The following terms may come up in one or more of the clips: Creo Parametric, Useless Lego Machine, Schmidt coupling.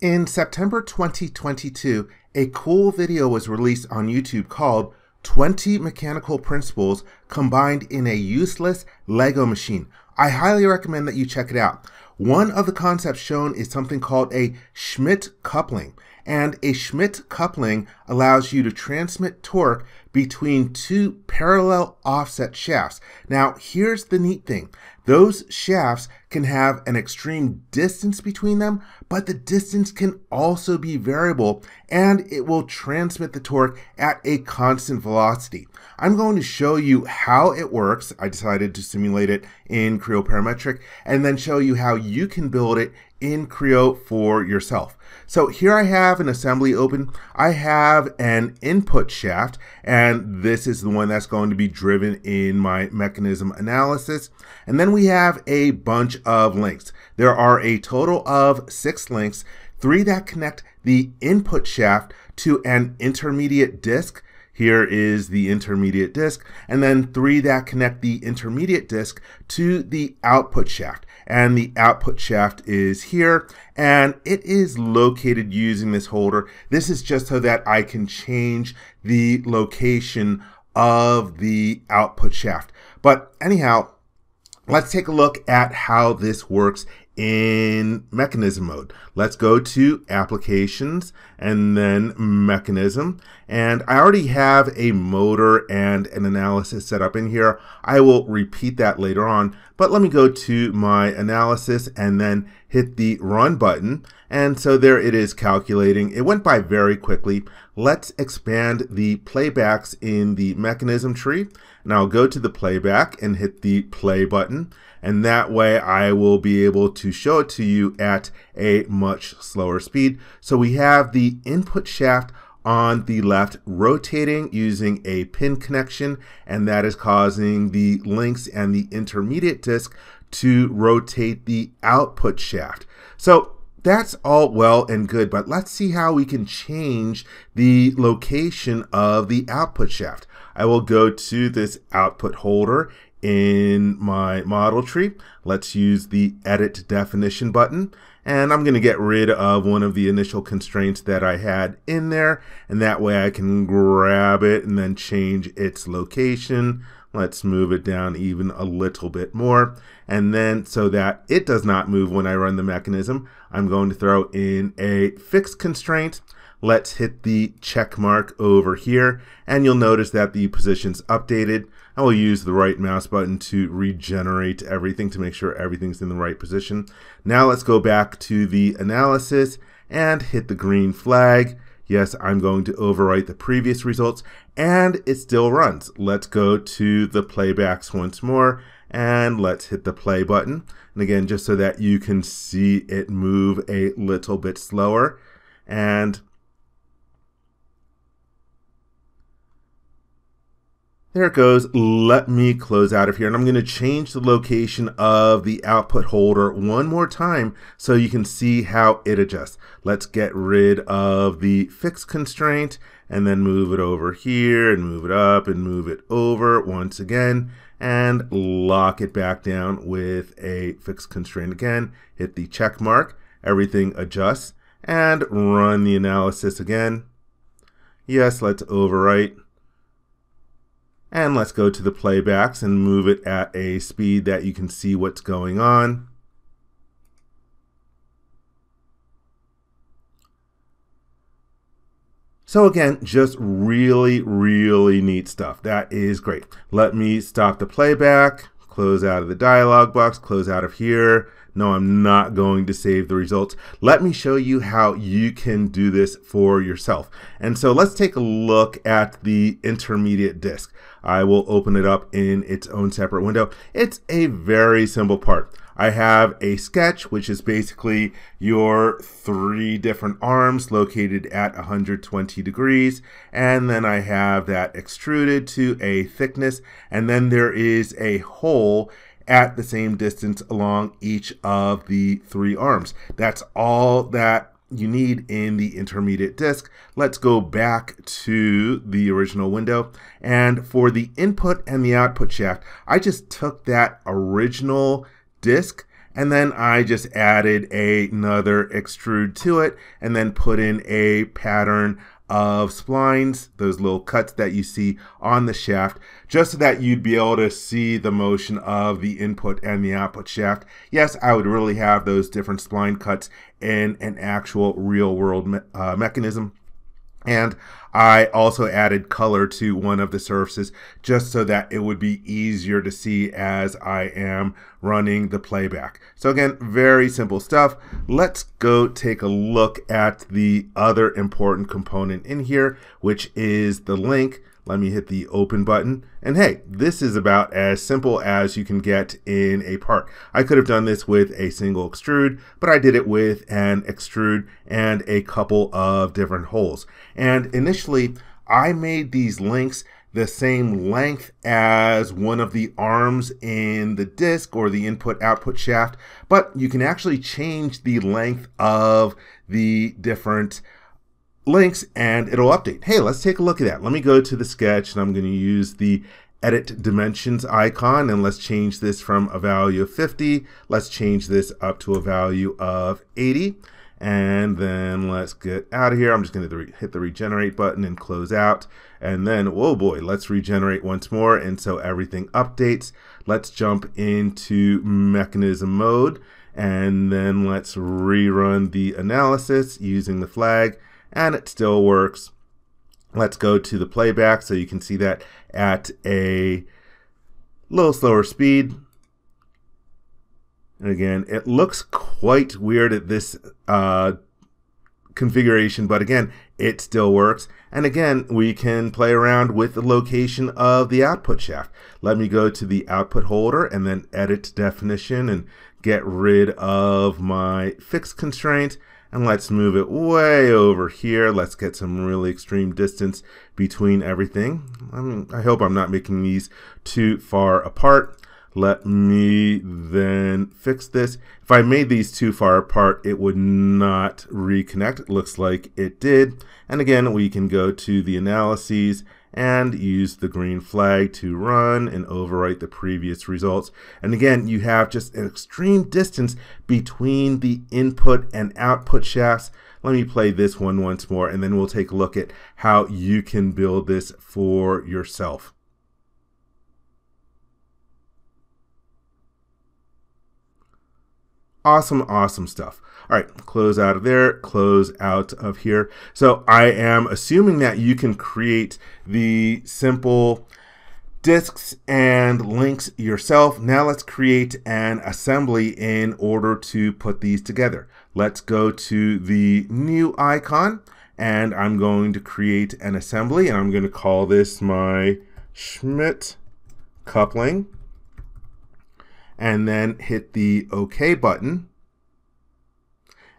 In September 2022, a cool video was released on YouTube called 20 Mechanical Principles Combined in a Useless Lego Machine. I highly recommend that you check it out. One of the concepts shown is something called a Schmidt coupling. And a Schmidt coupling allows you to transmit torque between two parallel offset shafts. Now, here's the neat thing. Those shafts can have an extreme distance between them, but the distance can also be variable, and it will transmit the torque at a constant velocity. I'm going to show you how it works. I decided to simulate it in Creo Parametric, and then show you how you can build it in Creo for yourself. So here I have an assembly open. I have an input shaft, and this is the one that's going to be driven in my mechanism analysis. And then we have a bunch of links. There are a total of 6 links, 3 that connect the input shaft to an intermediate disc. Here is the intermediate disc, and then 3 that connect the intermediate disc to the output shaft. And the output shaft is here, and it is located using this holder. This is just so that I can change the location of the output shaft. But anyhow, let's take a look at how this works in mechanism mode. Let's go to applications and then mechanism. And I already have a motor and an analysis set up in here. I will repeat that later on, but let me go to my analysis and then hit the run button. And so there it is calculating. It went by very quickly. Let's expand the playbacks in the mechanism tree. And I'll go to the playback and hit the play button. And that way I will be able to show it to you at a much slower speed. So we have the input shaft on the left rotating using a pin connection, and that is causing the links and the intermediate disc to rotate the output shaft. So that's all well and good, but let's see how we can change the location of the output shaft. I will go to this output holder in my model tree. Let's use the edit definition button, and I'm going to get rid of one of the initial constraints that I had in there, and that way I can grab it and then change its location. Let's move it down even a little bit more, and then so that it does not move when I run the mechanism, I'm going to throw in a fixed constraint. Let's hit the check mark over here, and you'll notice that the position's updated. I will use the right mouse button to regenerate everything to make sure everything's in the right position. Now let's go back to the analysis and hit the green flag. Yes, I'm going to overwrite the previous results, and it still runs. Let's go to the playbacks once more, and let's hit the play button. And again, just so that you can see it move a little bit slower. And there it goes. Let me close out of here, and I'm going to change the location of the output holder one more time so you can see how it adjusts. Let's get rid of the fixed constraint and then move it over here and move it up and move it over once again, and lock it back down with a fixed constraint again. Hit the check mark. Everything adjusts, and run the analysis again. Yes, let's overwrite. And let's go to the playbacks and move it at a speed that you can see what's going on. So again, just really neat stuff. That is great. Let me stop the playback, close out of the dialog box, close out of here. No, I'm not going to save the results. Let me show you how you can do this for yourself. And so let's take a look at the intermediate disc. I will open it up in its own separate window. It's a very simple part. I have a sketch, which is basically your 3 different arms located at 120 degrees. And then I have that extruded to a thickness. And then there is a hole at the same distance along each of the 3 arms. That's all that you need in the intermediate disc. Let's go back to the original window. And for the input and the output shaft, I just took that original disc and then I just added another extrude to it and then put in a pattern of splines, those little cuts that you see on the shaft, just so that you'd be able to see the motion of the input and the output shaft. Yes, I would really have those different spline cuts in an actual real world mechanism. And I also added color to one of the surfaces just so that it would be easier to see as I am running the playback. So again, very simple stuff. Let's go take a look at the other important component in here, which is the link. Let me hit the open button. And hey, this is about as simple as you can get in a part. I could have done this with a single extrude, but I did it with an extrude and a couple of different holes. And initially, I made these links the same length as one of the arms in the disc or the input-output shaft, but you can actually change the length of the different links and it'll update. Hey, let's take a look at that. Let me go to the sketch and I'm going to use the edit dimensions icon, and let's change this from a value of 50. Let's change this up to a value of 80. And then let's get out of here. I'm just going to hit the regenerate button and close out. And then, whoa boy, let's regenerate once more. And so everything updates. Let's jump into mechanism mode. And then let's rerun the analysis using the flag. And it still works. Let's go to the playback so you can see that at a little slower speed. And again, it looks quite weird at this configuration, but again, it still works. And again, we can play around with the location of the output shaft. Let me go to the output holder and then edit definition and get rid of my fixed constraint. And let's move it way over here. Let's get some really extreme distance between everything. I hope I'm not making these too far apart. Let me then fix this. If I made these too far apart, it would not reconnect. It looks like it did. And again, we can go to the analyses and use the green flag to run and overwrite the previous results. And again, you have just an extreme distance between the input and output shafts. Let me play this one once more, and then we'll take a look at how you can build this for yourself. Awesome, awesome stuff. All right, close out of there, close out of here. So I am assuming that you can create the simple discs and links yourself. Now let's create an assembly in order to put these together. Let's go to the new icon and I'm going to create an assembly and I'm going to call this my Schmidt coupling. And then hit the OK button.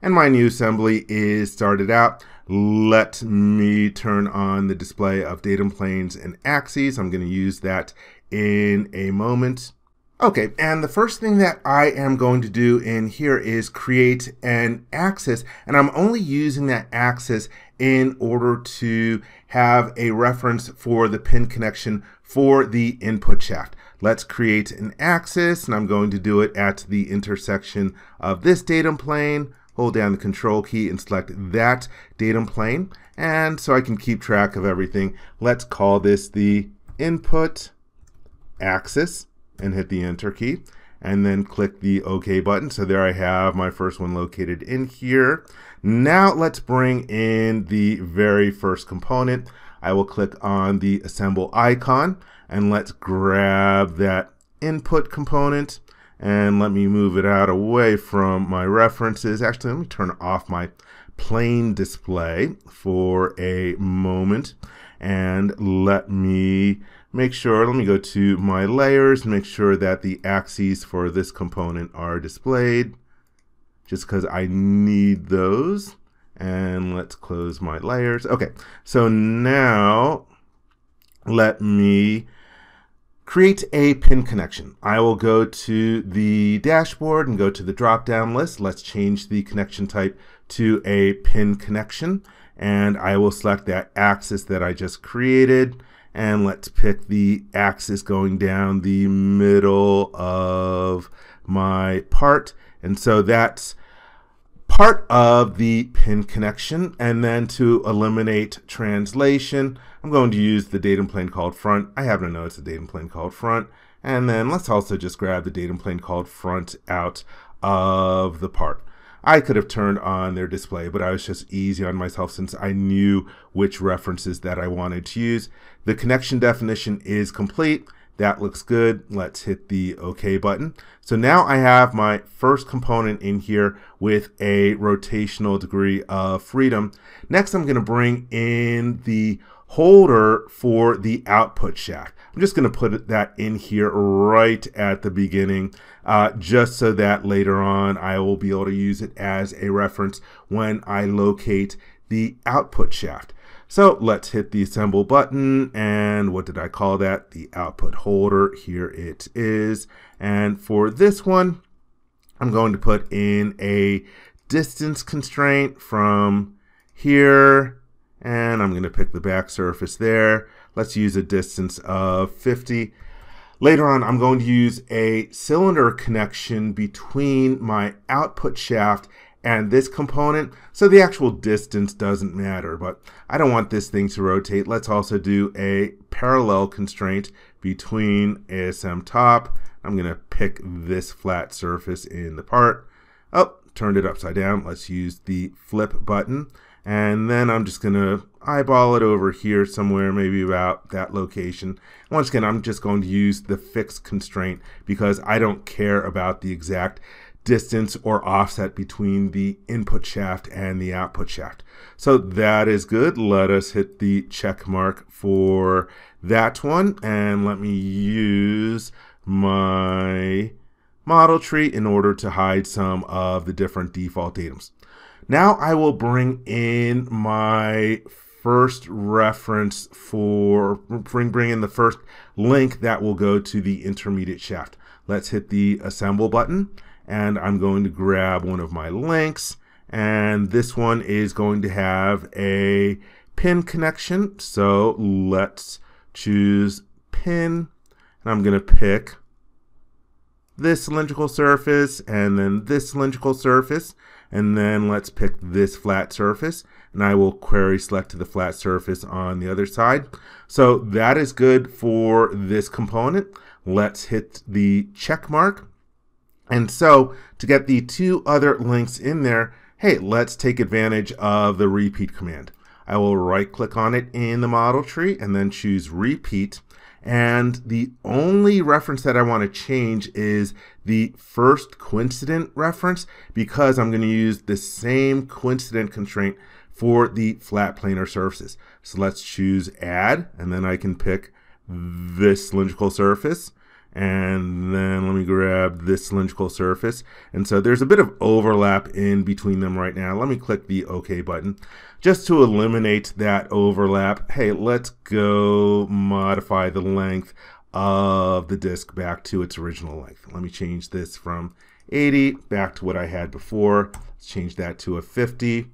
And my new assembly is started out. Let me turn on the display of datum planes and axes. I'm going to use that in a moment. Okay, and the first thing that I am going to do in here is create an axis, and I'm only using that axis in order to have a reference for the pin connection for the input shaft. Let's create an axis, and I'm going to do it at the intersection of this datum plane. Hold down the control key and select that datum plane, and so I can keep track of everything. Let's call this the input axis and hit the enter key and then click the OK button. So there I have my first one located in here. Now let's bring in the very first component. I will click on the assemble icon and let's grab that input component and let me move it out away from my references. Actually, let me turn off my plane display for a moment and let me make sure, let me go to my layers, make sure that the axes for this component are displayed just because I need those. And let's close my layers. Okay, so now let me create a pin connection. I will go to the dashboard and go to the drop-down list. Let's change the connection type to a pin connection. And I will select that axis that I just created. And let's pick the axis going down the middle of my part. And so that's part of the pin connection. And then to eliminate translation, I'm going to use the datum plane called front. I happen to know it's a datum plane called front. And then let's also just grab the datum plane called front out of the part. I could have turned on their display, but I was just easy on myself since I knew which references that I wanted to use. The connection definition is complete. That looks good. Let's hit the OK button. So now I have my first component in here with a rotational degree of freedom. Next, I'm going to bring in the holder for the output shaft. I'm just going to put that in here right at the beginning just so that later on I will be able to use it as a reference when I locate the output shaft. So let's hit the assemble button, and what did I call that? The output holder. Here it is. And for this one, I'm going to put in a distance constraint from here, and I'm going to pick the back surface there. Let's use a distance of 50. Later on, I'm going to use a cylinder connection between my output shaft and this component, so the actual distance doesn't matter, but I don't want this thing to rotate. Let's also do a parallel constraint between ASM top. I'm going to pick this flat surface in the part. Oh, turned it upside down. Let's use the flip button, and then I'm just going to eyeball it over here somewhere, maybe about that location. Once again, I'm just going to use the fixed constraint because I don't care about the exact distance or offset between the input shaft and the output shaft. So that is good. Let us hit the check mark for that one, and let me use my model tree in order to hide some of the different default datums. Now I will bring in my first reference for bring in the first link that will go to the intermediate shaft. Let's hit the assemble button, and I'm going to grab one of my links, and this one is going to have a pin connection. So let's choose pin, and I'm going to pick this cylindrical surface and then this cylindrical surface, and then let's pick this flat surface, and I will query select to the flat surface on the other side. So that is good for this component. Let's hit the check mark. And so to get the two other links in there, hey, let's take advantage of the repeat command. I will right click on it in the model tree and then choose repeat. And the only reference that I want to change is the first coincident reference, because I'm going to use the same coincident constraint for the flat planar surfaces. So let's choose add, and then I can pick this cylindrical surface. And then let me grab this cylindrical surface. And so there's a bit of overlap in between them right now. Let me click the OK button. Just to eliminate that overlap, hey, let's go modify the length of the disc back to its original length. Let me change this from 80 back to what I had before. Let's change that to a 50.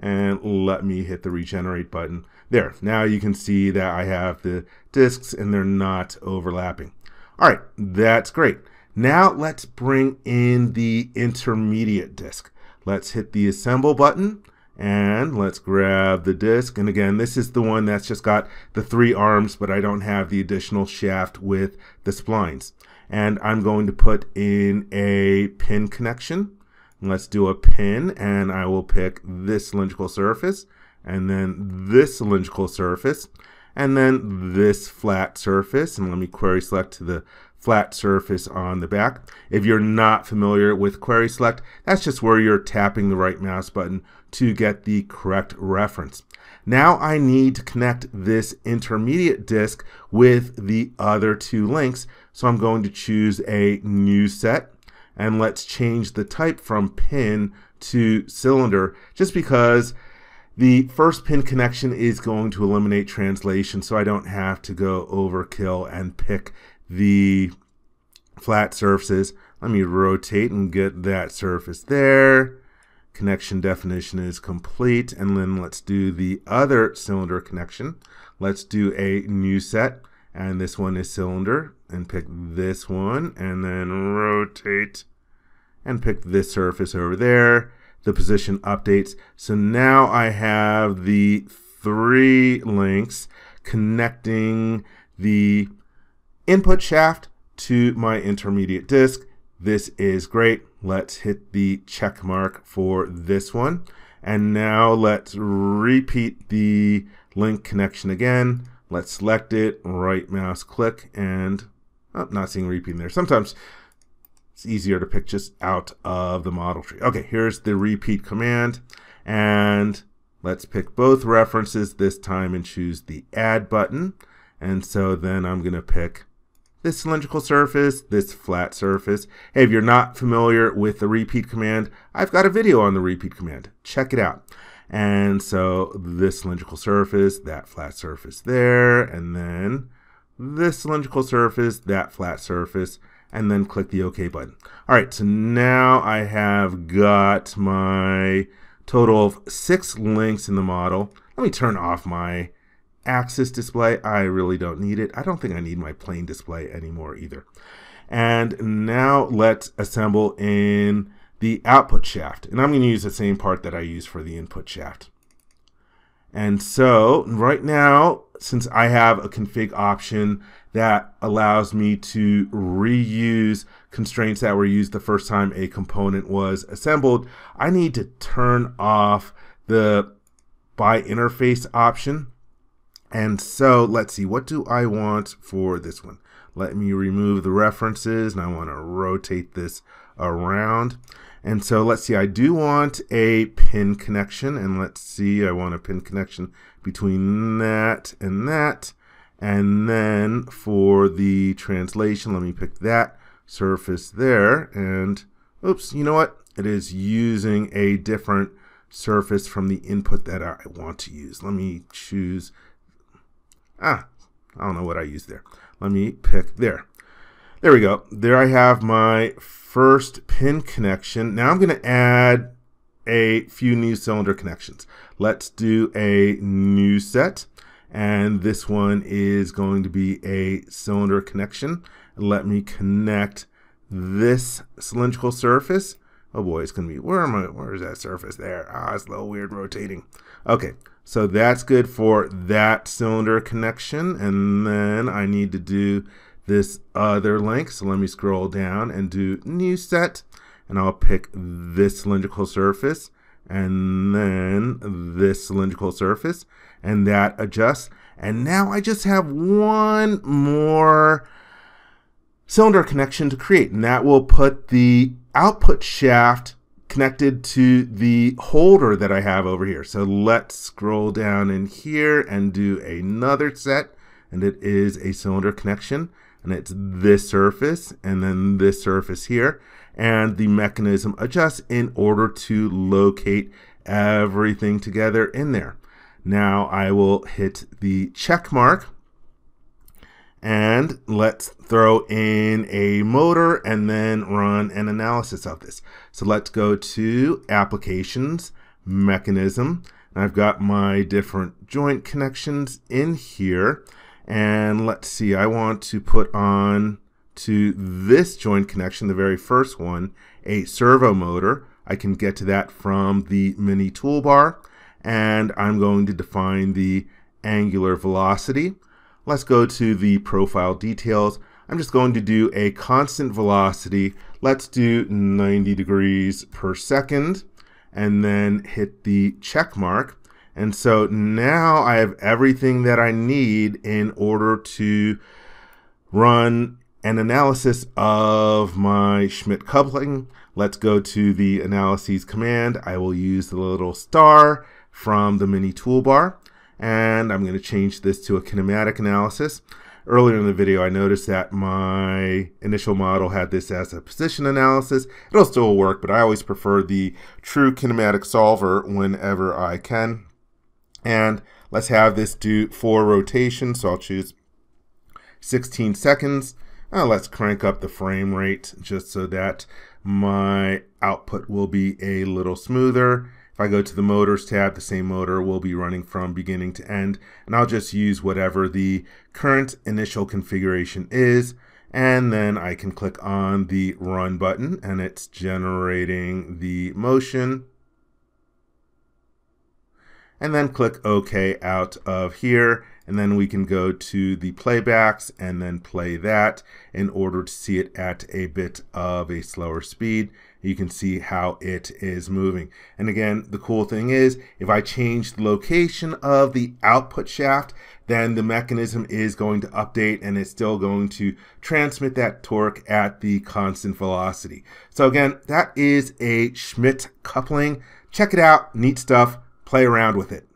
And let me hit the regenerate button. There, now you can see that I have the discs and they're not overlapping. All right, that's great. Now let's bring in the intermediate disc. Let's hit the assemble button, and let's grab the disc. And again, this is the one that's just got the three arms, but I don't have the additional shaft with the splines. And I'm going to put in a pin connection. Let's do a pin, and I will pick this cylindrical surface, and then this cylindrical surface, and then this flat surface, and let me query select to the flat surface on the back. If you're not familiar with query select, that's just where you're tapping the right mouse button to get the correct reference. Now I need to connect this intermediate disc with the other two links, so I'm going to choose a new set, and let's change the type from pin to cylinder, just because the first pin connection is going to eliminate translation, so I don't have to go overkill and pick the flat surfaces. Let me rotate and get that surface there. Connection definition is complete, and then let's do the other cylinder connection. Let's do a new set, and this one is cylinder, and pick this one, and then rotate. and pick this surface over there. The position updates. So now I have the three links connecting the input shaft to my intermediate disc. This is great. Let's hit the check mark for this one. And now let's repeat the link connection again. Let's select it, right mouse click, and oh, not seeing repeating there. Sometimes it's easier to pick just out of the model tree. Okay, here's the repeat command. And let's pick both references this time and choose the add button. And so then I'm going to pick this cylindrical surface, this flat surface. Hey, if you're not familiar with the repeat command, I've got a video on the repeat command. Check it out. And so this cylindrical surface, that flat surface there, and then this cylindrical surface, that flat surface, and then click the OK button. All right, so now I have got my total of 6 links in the model. Let me turn off my axis display. I really don't need it. I don't think I need my plane display anymore either. And now let's assemble in the output shaft. And I'm going to use the same part that I used for the input shaft. And so right now, since I have a config option that allows me to reuse constraints that were used the first time a component was assembled, I need to turn off the by interface option. And so let's see, what do I want for this one? Let me remove the references, and I want to rotate this around. And so let's see, I do want a pin connection, and let's see, I want a pin connection between that and that. And then for the translation, let me pick that surface there. And oops, you know what? It is using a different surface from the input that I want to use. Let me choose. I don't know what I used there. Let me pick there. There we go. There I have my first pin connection. Now I'm going to add a few new cylinder connections. Let's do a new set. And this one is going to be a cylinder connection. Let me connect this cylindrical surface. Oh boy, it's going to be, where is that surface? There. Ah, it's a little weird rotating. Okay. So that's good for that cylinder connection. And then I need to do this other link. So let me scroll down and do new set. And I'll pick this cylindrical surface and then this cylindrical surface. And that adjusts. And now I just have one more cylinder connection to create. And that will put the output shaft connected to the holder that I have over here. So let's scroll down in here and do another set, and it is a cylinder connection, and it's this surface and then this surface here, and the mechanism adjusts in order to locate everything together in there. Now I will hit the check mark, and let's throw in a motor and then run an analysis of this. So let's go to applications, mechanism. And I've got my different joint connections in here. And let's see, I want to put on to this joint connection, the very first one, a servo motor. I can get to that from the mini toolbar. And I'm going to define the angular velocity. Let's go to the profile details. I'm just going to do a constant velocity. Let's do 90 degrees per second and then hit the check mark. And so now I have everything that I need in order to run an analysis of my Schmidt coupling. Let's go to the analyses command. I will use the little star from the mini toolbar. And I'm going to change this to a kinematic analysis. Earlier in the video, I noticed that my initial model had this as a position analysis. It'll still work, but I always prefer the true kinematic solver whenever I can. And let's have this do 4 rotations. So I'll choose 16 seconds. Now let's crank up the frame rate just so that my output will be a little smoother. If I go to the motors tab, the same motor will be running from beginning to end, and I'll just use whatever the current initial configuration is. And then I can click on the run button and it's generating the motion. And then click OK out of here. And then we can go to the playbacks and then play that in order to see it at a bit of a slower speed. You can see how it is moving. And again, the cool thing is, if I change the location of the output shaft, then the mechanism is going to update and it's still going to transmit that torque at the constant velocity. So again, that is a Schmidt coupling. Check it out. Neat stuff. Play around with it.